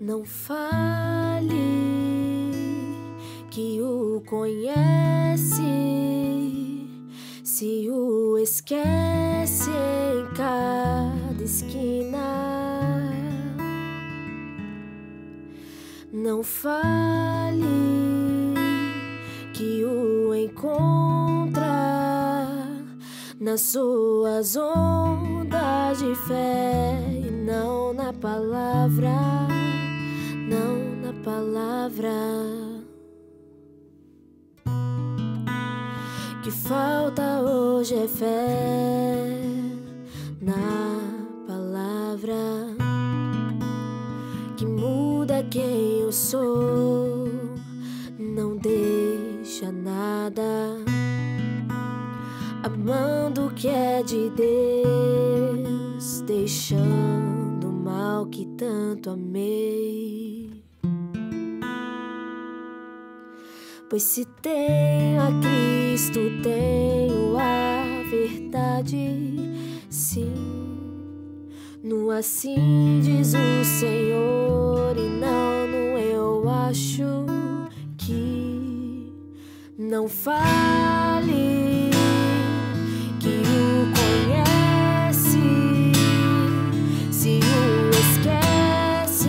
Não fale que o conhece, se o esquece em cada esquina. Não fale que o encontra nas suas ondas de fé e não na palavra. Não na palavra que falta hoje é fé na palavra que muda quem eu sou, não deixa nada, amando o que é de Deus, deixando o mal que tanto amei. Pois se tenho a Cristo, tenho a verdade, sim. No assim diz o Senhor, e não no eu acho que. Não fale que o conhece, se o esquece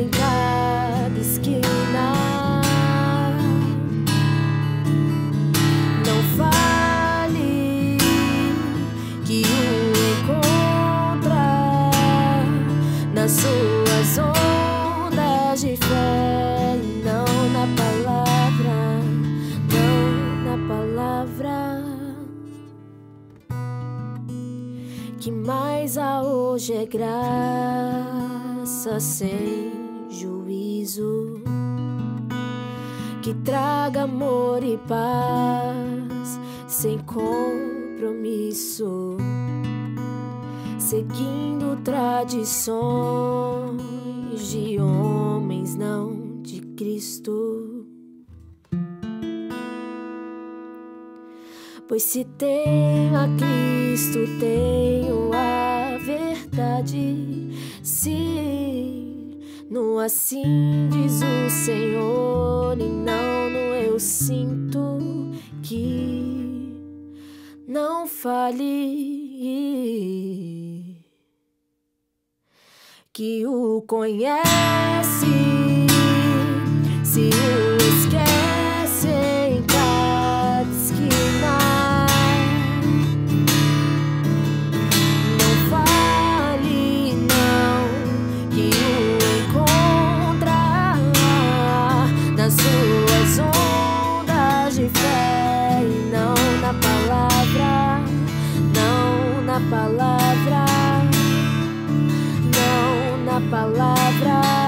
em cada esquina. Nas suas ondas de fé, não na palavra, não na palavra. Que mais há hoje é graça sem juízo, que traga amor e paz sem compromisso, seguindo tradições de homens, não de Cristo. Pois se tenho a Cristo, tenho a verdade, sim. No assim diz o Senhor, e não no eu sinto que. Não fale que o conhece, se o esquece em cada esquina. Não fale, não, que o encontra nas suas ondas de fé e não na palavra, não na palavra. Palavra.